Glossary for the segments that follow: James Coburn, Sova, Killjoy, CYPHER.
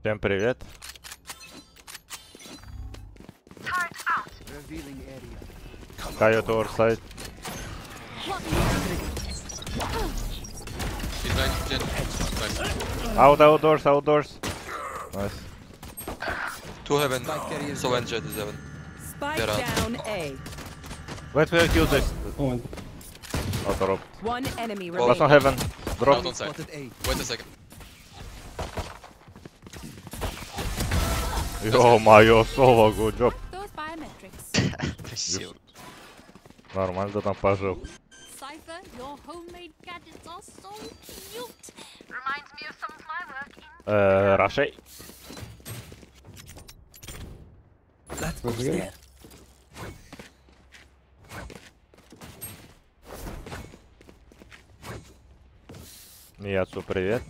Всем привет. Coyote oversight. Outdoors, outdoors. Nice. Two heaven. So one jet is heaven. Spike down A. Wait, we are killed this. Auto rope. One enemy remaining. That's not heaven. Drop. Wait a second. Yo, Mayo, so good job. Нормально там пожил. Cypher, your homemade gadgets are so cute. Reminds me of some of my work in Russia. Let's go there. Мияцу, привет.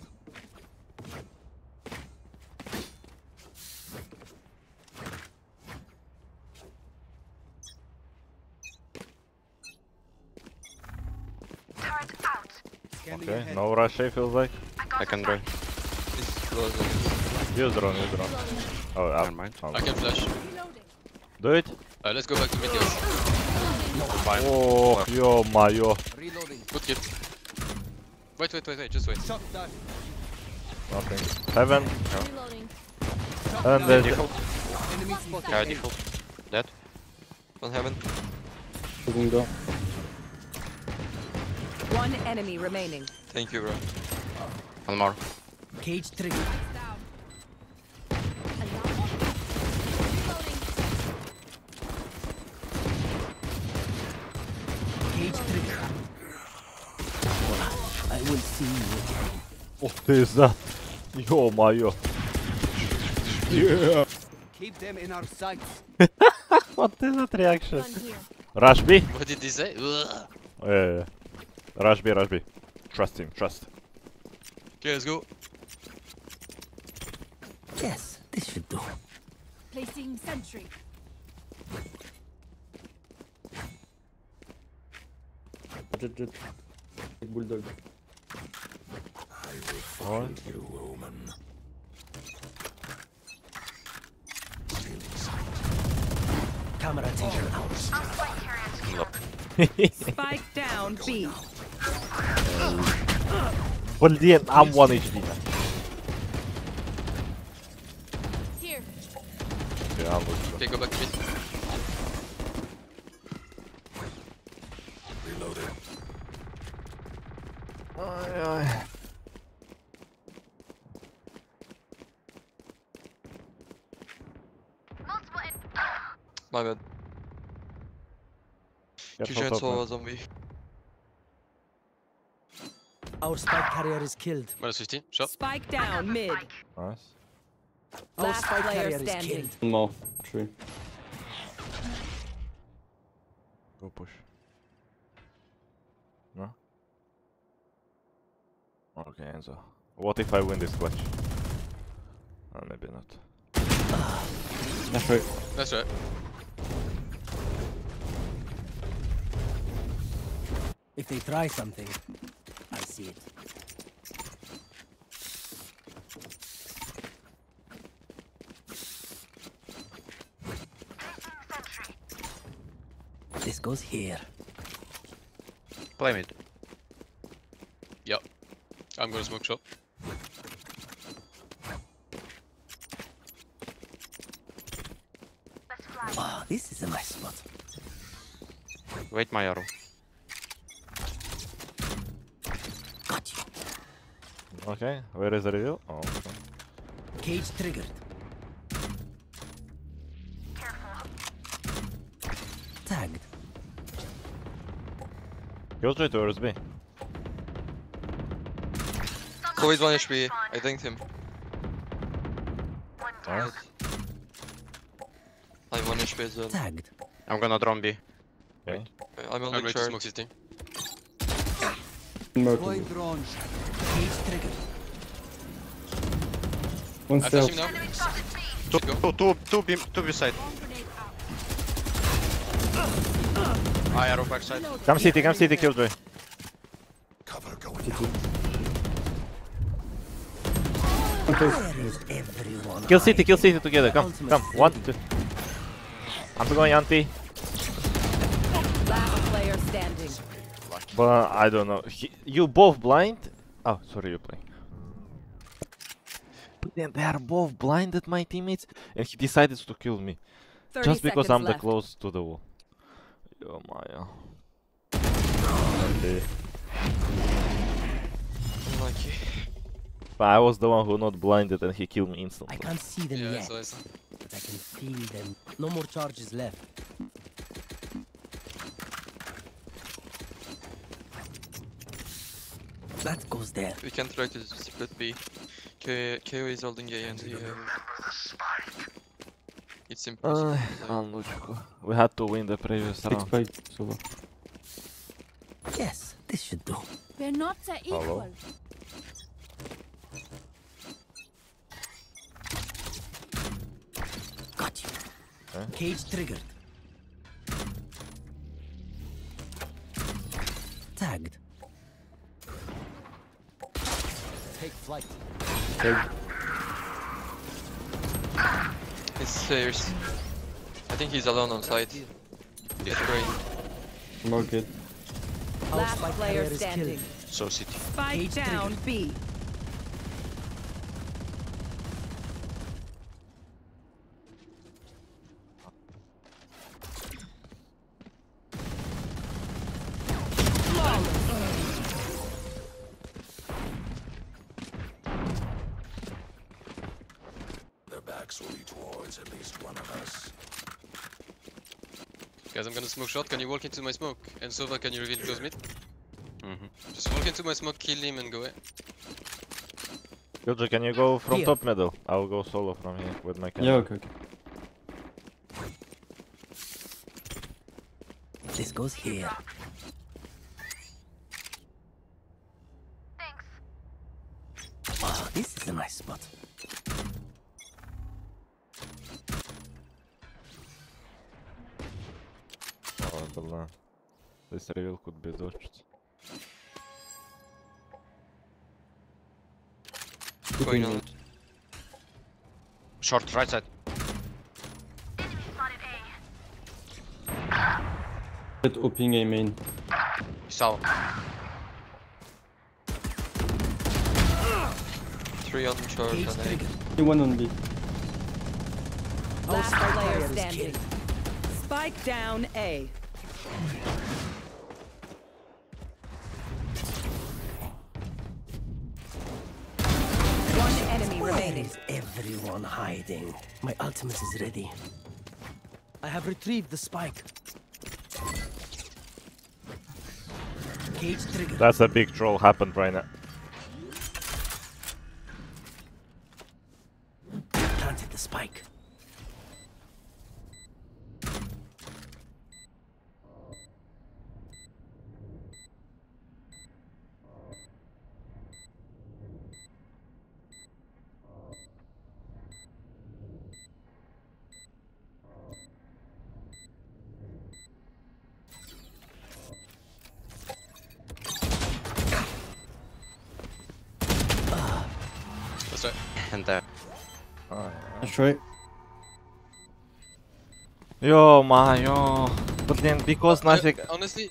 Okay, no rush, it feels like. I can go. Use drone, use drone. Oh, never mind. I can flash. Do it. Let's go back to mid. Oh, yo, Mayo. Good kid. Wait, wait, wait, wait, just wait. Nothing. Heaven. No. And there's default. Yeah, default. Dead. One heaven. We can go. One enemy remaining. Thank you, bro. One more. Cage 3. Cage 3. I will see you again. What is that? Yo, my yo. Yeah. Keep them in our sights. What is that reaction? Rush B. What did he say? Oh, yeah, yeah. Rush B, rush B. Trust him, trust. Okay, let's go. Yes, this should do. Placing sentry. Bulldog. I will find you, woman. Camera teacher out. Spike down B. Well, DM, I'm 1 HP. Here. Okay, I'll look. Okay, go back to mid. Reload it. Aye, aye. My bad. T-shirt saw a zombie. Our spike carrier is killed. -50. Shot. Spike down mid. Nice. Our spike carrier is killed. No. True. Go push. No. Okay, Enzo. What if I win this clutch? Oh, maybe not. That's right. That's right. If they try something, I see it. This goes here. Blame it. Yep. I'm gonna smoke shot. Oh, this is a nice spot. Wait my arrow. Okay, where is the reveal? Oh, okay. Cage triggered. Careful. Tagged. He'll try towards B. So he's 1 HP. I dinked him. Nice. I'm 1 HP as well. Tagged. I'm gonna drone B. Okay. I'm on the smoke system. One self. Two beside. I arrow backside. Come city, kill me. Cover going. Two, two. Kill city together. Come, come. One, two. I'm going anti. Last player standing. But I don't know. You both blind? Oh, sorry, you playing. But then they are both blind at my teammates, and he decided to kill me just because I'm the close to the wall. Oh my! Lucky. But I was the one who not blinded, and he killed me instantly. I can't see them yet, but I can feel them. No more charges left. That goes there. We can try to split B. KO is holding A and he... It's impossible. We had to win the previous round. Yes, this should do. We're not equal. Got you. Huh? Cage triggered. Tagged. Take flight. It's stairs. I think he's alone on site. Get great. More good. Last player standing. So city. Spike down B. Guys, I'm gonna smoke short. Can you walk into my smoke? And Sova, can you reveal close mid? Mm-hmm. Just walk into my smoke, kill him and go away. Yoji, can you go from here. Top middle? I'll go solo from here with my camera. Yeah, okay, okay. This goes here. Thanks. Wow, this is a nice spot. This reveal could be dodged. Going on. Short, right side. Enemy spotted A. Get opening A main. He's out. 3 on short and A. 1 on B. Last player standing. Spike down A. One enemy remaining. Is everyone hiding? My ultimate is ready. I have retrieved the spike. Cage trigger. That's a big troll happened right now. Planted the spike. And there. That's right. Yo, man, yo. But then, because nothing. Honestly,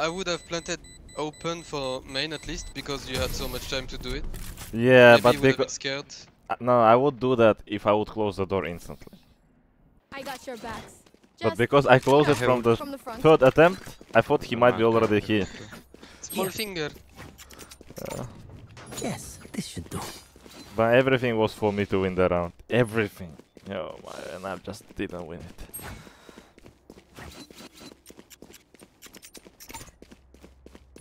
I would have planted open for main at least because you had so much time to do it. Yeah, maybe but because scared. No, I would do that if I would close the door instantly. I got your backs. But because I closed it from the third attempt, I thought he might be already here. Small finger. Yes, this should do. But everything was for me to win the round. Everything. Oh my, and I just didn't win it.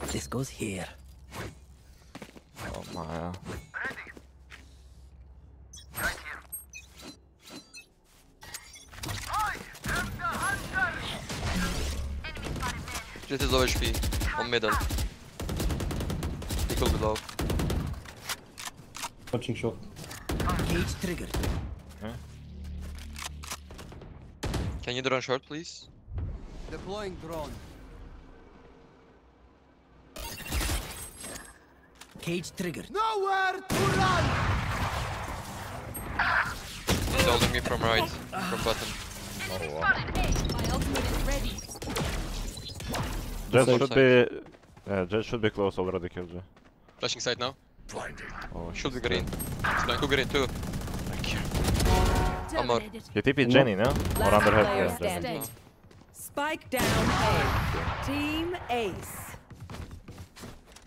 This goes here. Oh my. This is low HP. On middle. Equal below. Punching shot. Cage triggered. Huh? Can you drone short, please? Deploying drone. Cage triggered. Nowhere to run! holding me from right, from bottom. Oh, wow. My ultimate is ready. That should be close over the KG. Flashing side now. Oh, should be green. Like who green too. Thank you. Amor. You TP Jenny, no? Or under her? Yeah, Spike down A. Team Ace.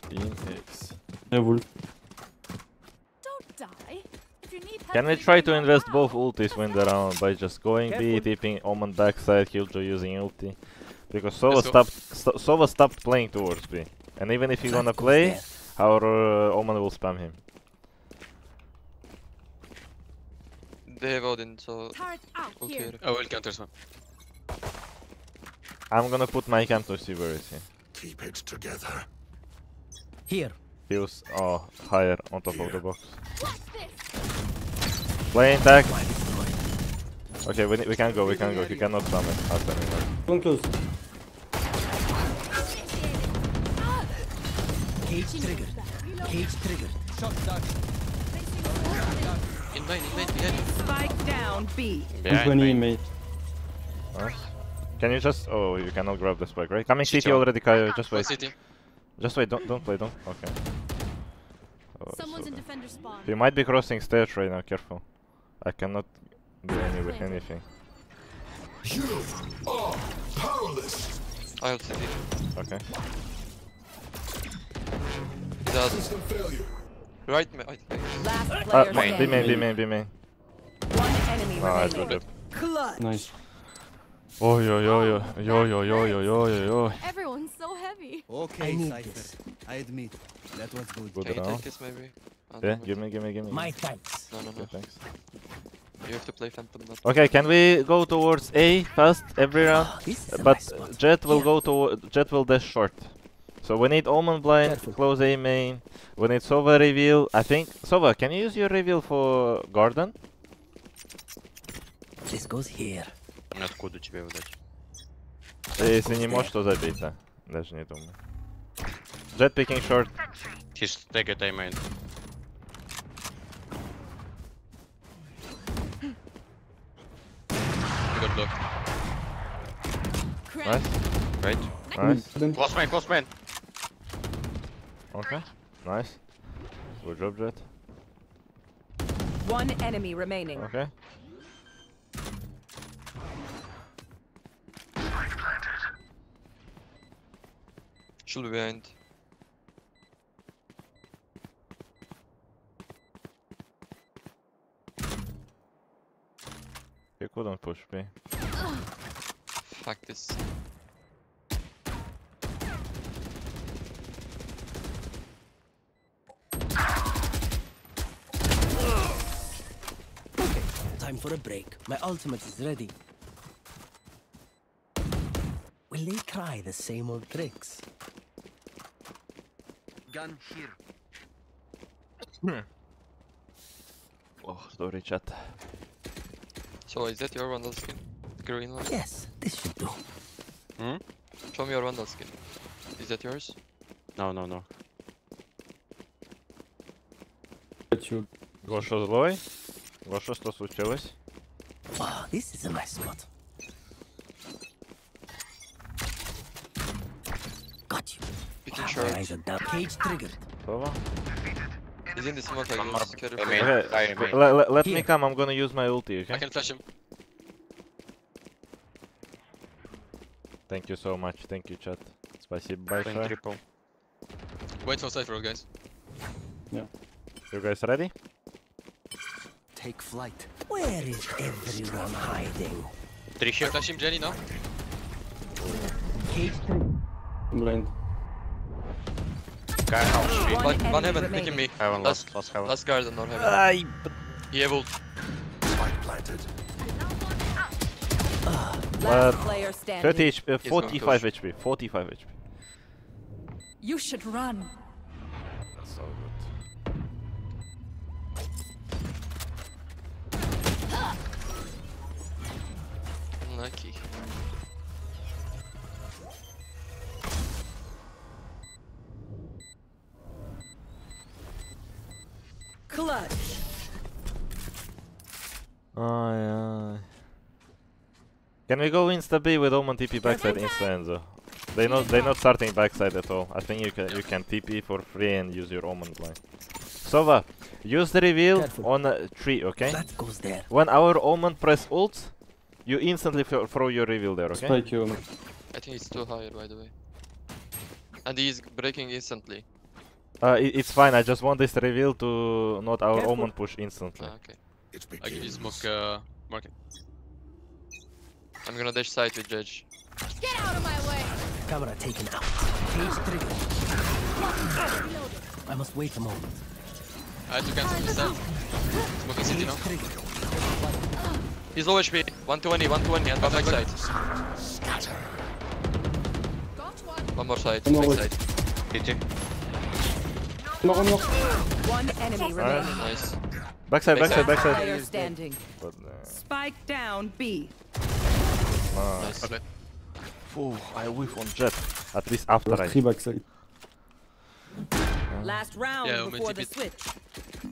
Team Ace. Don't die. If you need help. Can we try to invest both ultis when the round by just going B, TPing Omen backside, Killjoy using ulti? Because Sova stopped playing towards B. And even if you're gonna play, our Omen will spam him. They have Odin, so okay. I will counter spam. I'm gonna put my cam to see where is he. Keep it together. Here. He was higher on top of the box. Play intact. Okay, we can go, He cannot spam it. After me. Don't close. Cage trigger. Shot dart. Invade, behind you. Spike down B. Behind. Can you just? Oh, you cannot grab the spike, right? Coming CT already, Kaio. Just wait. Just wait. Don't play. Don't. Okay. Oh, someone's in defender spawn. He might be crossing stairs right now. Careful. I cannot do anything. You are powerless. I'll CT. Okay. He does. Right, main. Be main. One enemy remaining. Clutch. Nice. Oh yo. Everyone's so heavy. Okay, Cypher. I admit that was good. Can you take this maybe? Yeah, give me. My thanks. No. Thanks. You have to play Phantom. Okay, can we go towards A fast every round? But Jet will go to dash short. So we need Omen blind, close A main. We need Sova reveal. I think Sova, can you use your reveal for Garden? This goes here. Откуда тебе выдать? Если не можешь, то забей, да. Даже не думаю. Jet picking short. He's taking A main. Good luck. Nice. Great. Nice. Close main. Okay. Nice. Good job, Jet. One enemy remaining. Okay. Should be behind. He couldn't push me. Fuck this. Time for a break. My ultimate is ready. Will they try the same old tricks? Gun here. Oh, sorry, chat. So, is that your Vandal skin? The green one? Yes, this should do. Hmm? Show me your Vandal skin. Is that yours? No. Гоша злой? Гоша, что случилось? Wow, this is a nice spot. Got you. Cage triggered. He's in the smoke. Let me come. I'm gonna use my ulti. Okay? I can flash him. Thank you so much. Thank you, chat. Спасибо большое. Wait for Cypher, guys. Yeah. You guys ready? Take flight. Where is everyone hiding? Three shot. Flash him, Jenny. No. Cage triggered. Blind. Guy house. One heaven, picking me. Heaven, last heaven. Last guard and not heaven. He evolved. Spike planted. Last player standing. 30 HP, 45 HP, 45 HP. You should run. That's all good. Lucky. Clutch. Can we go insta B with Omen TP backside insta Enzo? They're not starting backside at all. I think you can TP for free and use your Omen blind. Sova, use the reveal on a tree, okay? That goes there. When our Omen press ult, you instantly throw your reveal there, okay? Spike you. I think it's too high, by the way. And he's breaking instantly. It's fine, I just want this reveal to not our Omen push instantly. Okay. I can use market. I'm gonna dash side with Judge. Get out of my way! Camera taken out. Cage triggered. I must wait a moment. I have to cancel this time. Smoke is city now. He's low HP. 120, 120, and back side. Scatter. One more side, back side. GG. No, no. One enemy remaining. Nice. Backside, backside, backside. Standing. But, spike down B. Nice. Okay. Oh, I whiff on jet. At least after I. Three backside. Last round before the switch.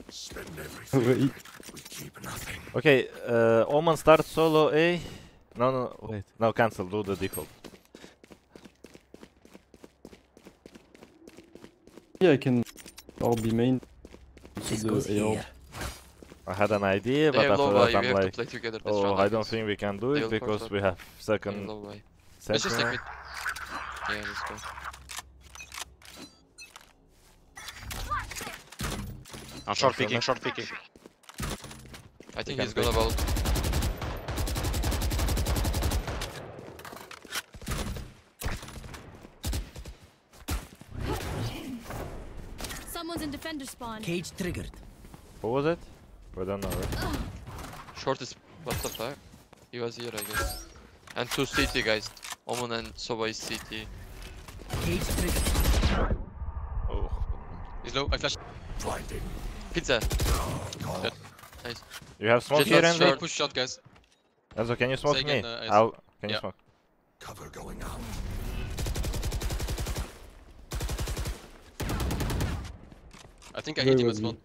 Spend everything. We keep nothing. Okay, Omen start solo A. No, no, wait. No, cancel. Do the default. Yeah, I can. Or be main. I had an idea, but after that I'm like, oh, I don't think we can do it because we have second. Let's just take it. Yeah, let's go. I'm short picking, short picking. I think he's gonna vault. Someone's in defender spawn. Cage triggered. What was it? I don't know, right? Short is what the fuck? He was here, I guess. And two CT guys. Omen and Sova is CT. Oh. He's low, I flashed. Pizza. Good. Nice. You have smoke here, and they push shot, guys. Enzo, can you smoke me? Can you smoke? Cover going out. I think I hit him as well.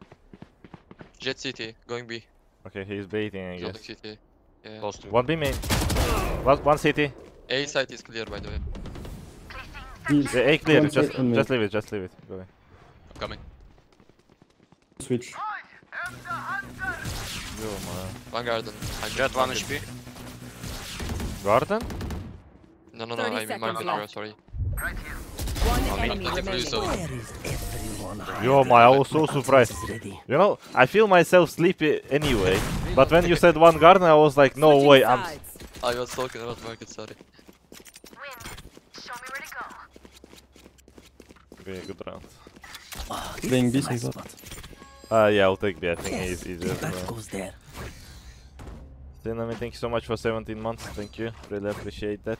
Jet CT, going B. Okay, he's baiting, I guess. CT. Yeah. Close to. One B main. One CT. A site is clear, by the way. The A clear, just leave it, just leave it. Go away. I'm coming. Switch. Yo, man. One garden. I jet one HP. Garden? No, no, no, I mean market area, sorry. Right here. Yo, my, I was so surprised. You know, I feel myself sleepy anyway. But when you said one garden, I was like, no way. I was talking about market, sorry. Okay, good round. Playing B, so yeah, I'll take B. I think it's easier. Dynamite, thank you so much for 17 months. Thank you. Really appreciate that.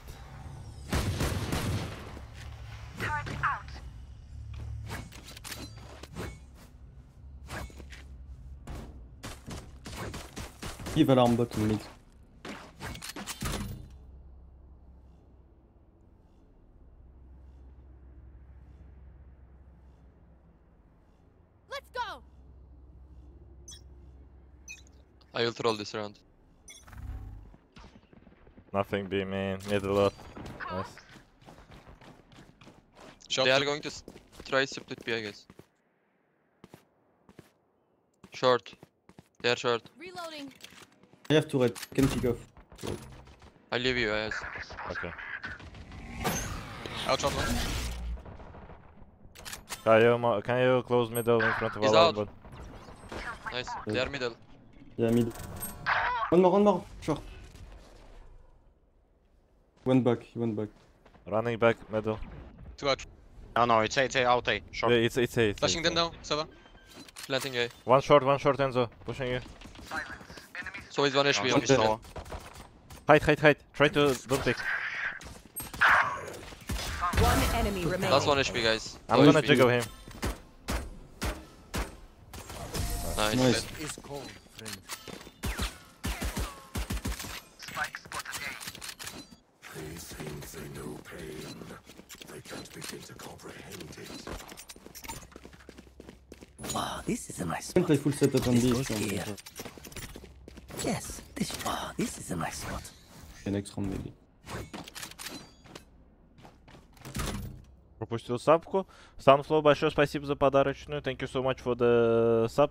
Give a round to mid. Let's go. I will troll this round. Nothing B main, middle up. Nice. Short. They are going to try split B, I guess. Short. They are short. Reloading. I have to red, can pick off. I leave you, I guess. Okay. Outshot one. Can you close middle in front of our out. Nice, they are middle. Yeah, middle. One more, short. He went back. Running back, middle. Two out. No, no, it's A, out A, short. Yeah, it's A. Flashing them down, Sova. Planting A. One short, Enzo. Pushing you. Silence. So he's one HP on Sova. Hide. Try to don't pick. One enemy remaining. That's one HP, guys. I'm gonna jiggle him. Nice. It's cold, friend. Spike spotted A. They think they know pain. They can't begin to comprehend it. Wow, this is a nice spot. I full setup on this. Yes, this is a nice spot. an extra melee. Пропустил сапку. Sunflow, большое спасибо за подарочную. Thank you so much for the sub.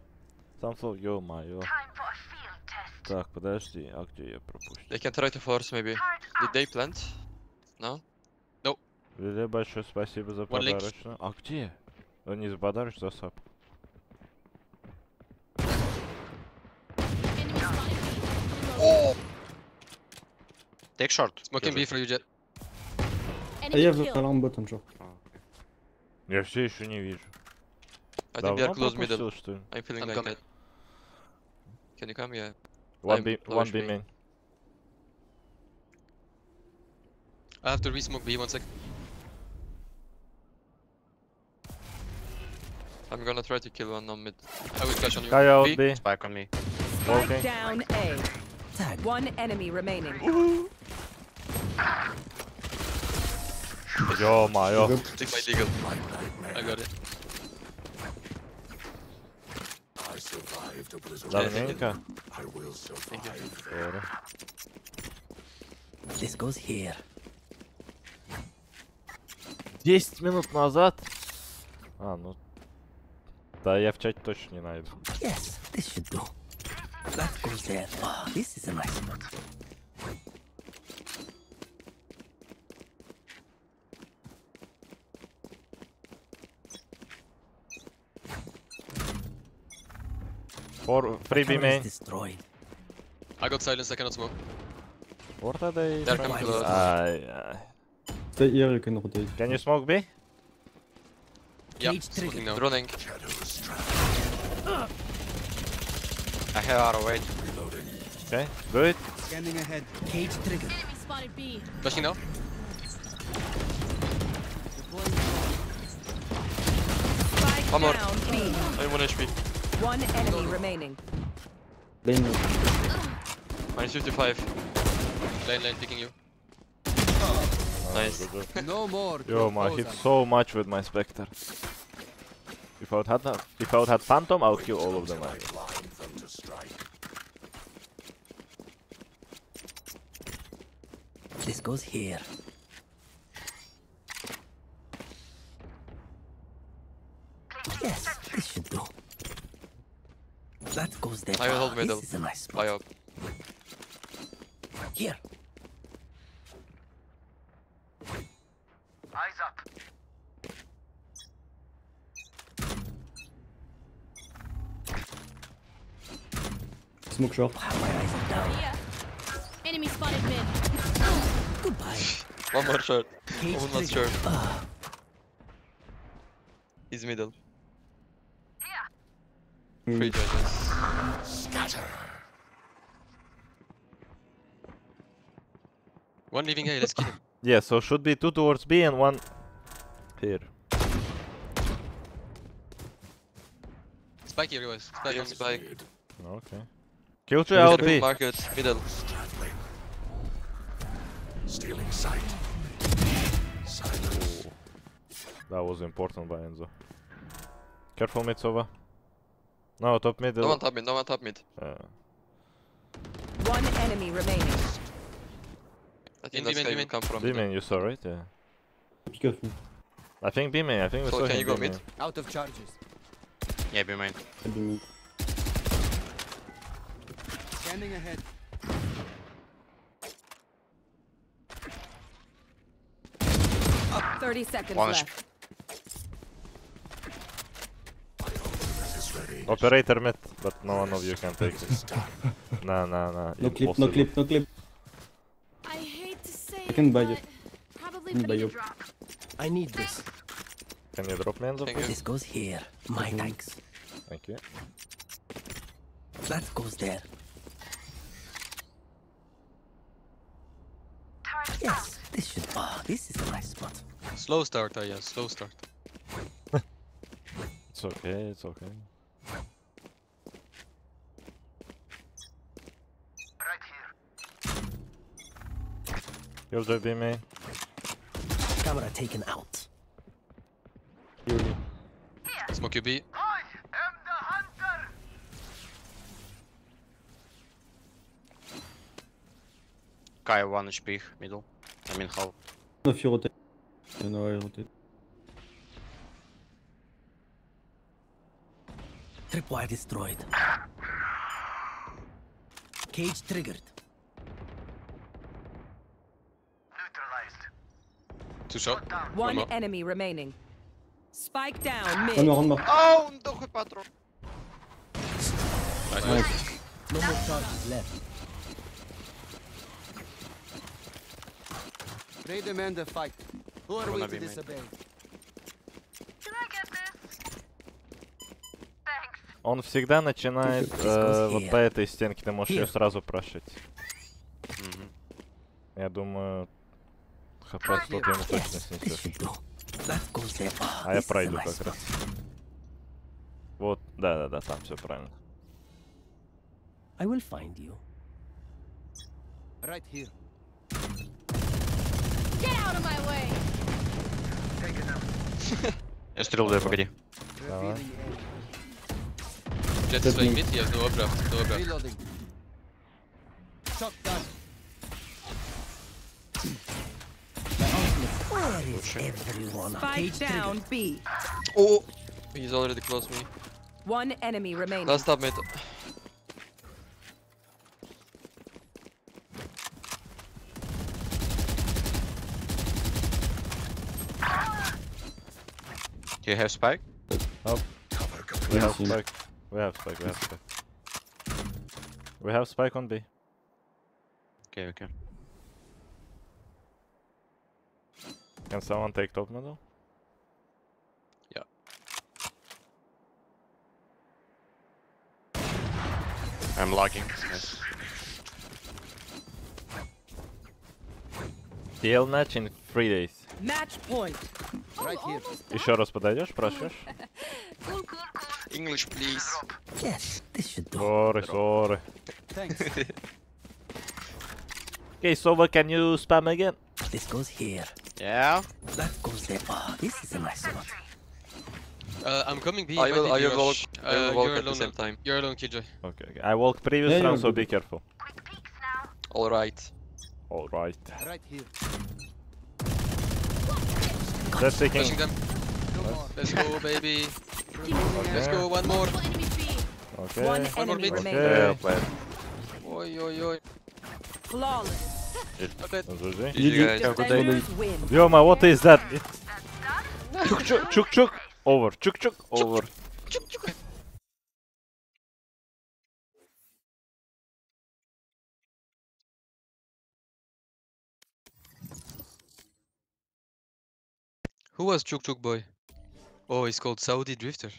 Sunflow, ё-моё. Так, подожди, а где я пропустил? They can try to force, maybe. Did they plant? No? No. Лиле, большое спасибо за подарочную. А где? Да не за подарочную, за сапку. Oh. Take short. Smoking B for you, Jet. А я за alarm button жёг. Я все еще не вижу. I think they are close middle. I'm feeling like that. Can you come? Yeah. One B main. I have to re-smoke B, 1 sec. I'm gonna try to kill one on mid. I will catch on you. Guy out B. Spike on me. Walking. Down A. One enemy remaining. Yo, Mayo. Take my deagle. I got it. I survived a blizzard. I will survive. This goes here. 10 минут назад. А, ну. Да, я в чате точно не найду. Yes, this should do. That goes there. Oh, this is a nice one. Or freebie main. Destroyed. I got silence. I cannot smoke. What are they? They're coming close. Stay here. You can rotate. Can you smoke B? Yeah. Smoking now. Droning. I have auto weight. Okay, good. Scanning ahead. Cage trigger. Enemy spotted B. Flashing now. One more. I have 1 HP. One enemy remaining. Lane. -55. Lane picking you. Nice. No more. Yo, I hit so much with my Spectre. If I would had Phantom, I would kill all of them. This goes here. Yes, this should do. That goes there. I will hold middle. This is a nice spot. Here. Eyes up. Smoke shop. My eyes are down. Yeah. Enemy spotted mid. Goodbye. One more shot. One more shot. He's middle. Yeah. Free judges. Scatter. One leaving A. Let's kill him. Yeah. So should be 2 towards B and 1 here. Spike here, guys. Spike on spike. Okay. Kill two out B. Market middle. Stealing sight. Silence. That was important by Enzo. Careful mid, Sova. No, top mid. No one top mid. No one top mid. One enemy remaining. I think that's where we come from. B-man, you saw right? Yeah. Excuse me. I think B-man. I think we saw him. So can you go mid? Out of charges. Yeah, B-man. Standing ahead. Up 30 seconds left. Operator mid, but no one of you can take it. Nah. No clip, no clip, no clip. I hate to say I can buy it. Probably buy you. I need this. Can you drop me in the pool? This goes here. My thanks. Thank you. That goes there. Yes, this should. Oh, this is a nice spot. Slow start, yeah, slow start. It's okay, it's okay. Right here. You'll just be me. Camera taken out. Here. Smoke your B. I am the hunter. Kai 1 HP middle. I mean half. If you rotate. You know I rotate. Tripwire destroyed. Cage triggered. Neutralized. Two shot. One enemy remaining. Spike down mid. Oh, no patrol. Nice. No more charges left. They demand a fight. Who are we to disobey? Can I get this? Thanks. Он всегда начинает вот по этой стенке. Ты можешь ее сразу прошить. Я думаю, хп 100 ему точно снесет. А я пройду как раз. Вот, да-да-да, там все правильно. I will find you. Right here. Get out of my way. Take it out. Я стрел даю, погоди. Давай. Джет свой мид, я сдал обрав, сдал обрав. Fight down B. Oh, he's already close me. One enemy remaining. Last up mid. Do you have spike? Oh. We have spike. We have spike. We have spike. We have spike on B. Okay, okay. Can someone take top middle? Yeah. I'm lagging. Yes. DL match in 3 days. Match point. Right here. Еще раз подойдешь, просишь? English, please. Yes, this should do. Sorry, sorry. Thanks. Okay, Sova, can you spam again? This goes here. Yeah. That goes there. Oh, this is a nice one. I'm coming B. I will walk at the same time. You're alone, KJ. Okay, okay. I walked previous round, so be careful. Quick peeks now. All right. All right. Right here. That's taking. Pushing them. Let's go, baby. Okay. Let's go, one more. Okay. One more. Oi, oi, oi. Flawless. Yoma, what is that? Chuk, chuk, chuk, chuk. Over. Chuk, chuk. Over. Chuk, chuk. Who was Chuk Chuk Boy? Oh, he's called Saudi Drifter.